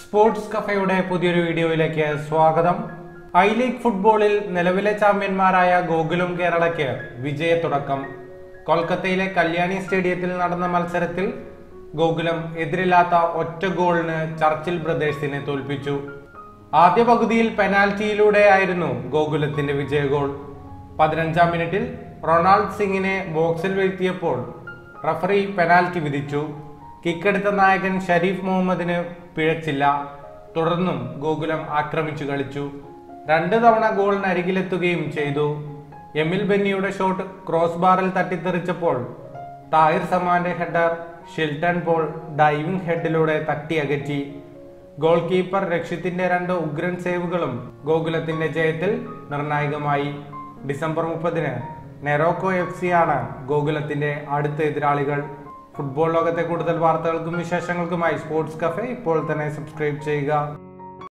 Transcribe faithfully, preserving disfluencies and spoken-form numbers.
Sports കഫേയുടെ പുതിയൊരു വീഡിയോയിലേക്ക് സ്വാഗതം. ഐ ലീഗ് ഫുട്ബോളിൽ നിലവിലെ ചാമ്പ്യന്മാരായ ഗോകുലം കേരളയ്ക്ക് വിജയത്തുടക്കം. കൊൽക്കത്തയിലെ കല്യാണി സ്റ്റേഡിയത്തിൽ നടന്ന മത്സരത്തിൽ ഗോകുലം എതിരില്ലാത്ത ഒറ്റ ഗോളിന് ചർച്ചിൽ ബ്രദേഴ്സിനെ തോൽപ്പിച്ചു. ആദ്യ പകുതിയിൽ പെനാൽറ്റിയിലൂടെയായിരുന്നു ഗോകുലത്തിന്റെ വിജയ ഗോൾ. പതിനഞ്ചാം മിനിറ്റിൽ റൊണാൾഡ് സിംഗിനെ ബോക്സിൽ വീഴ്ത്തിയപ്പോൾ റഫറി പെനാൽറ്റി വിധിച്ചു. കിക്കെടുത്ത നായകൻ ഷരീഫ് മുഹമ്മദിന് പിഴച്ചില്ല. തുടർന്നും ഗോകുലം ആക്രമിച്ചു കളിച്ചു. രണ്ട് തവണ ഗോളിനരികിലെത്തുകയും ചെയ്തു. എമിൽ ബെന്നിയുടെ ഷോട്ട് ക്രോസ് ബാറിൽ തട്ടിത്തെറിച്ചപ്പോൾ താഹിർ സമാന്റെ ഹെഡർ ഷിൽട്ടൺ പോൾ ഡൈവിംഗ് ഹെഡിലൂടെ തട്ടി അകറ്റി. ഗോൾ കീപ്പർ രക്ഷിത്തിന്റെ രണ്ട് ഉഗ്രൻ സേവുകളും ഗോകുലത്തിന്റെ ജയത്തിൽ നിർണായകമായി. ഡിസംബർ മുപ്പതിന് നെറോക്കോ എഫ് സി ആണ് ഗോകുലത്തിന്റെ അടുത്ത എതിരാളികൾ. ഫുട്ബോൾ ലോകത്തെ കൂടുതൽ വാർത്തകൾക്കും വിശേഷങ്ങൾക്കുമായി സ്പോർട്സ് കഫേ ഇപ്പോൾ തന്നെ സബ്സ്ക്രൈബ് ചെയ്യുക.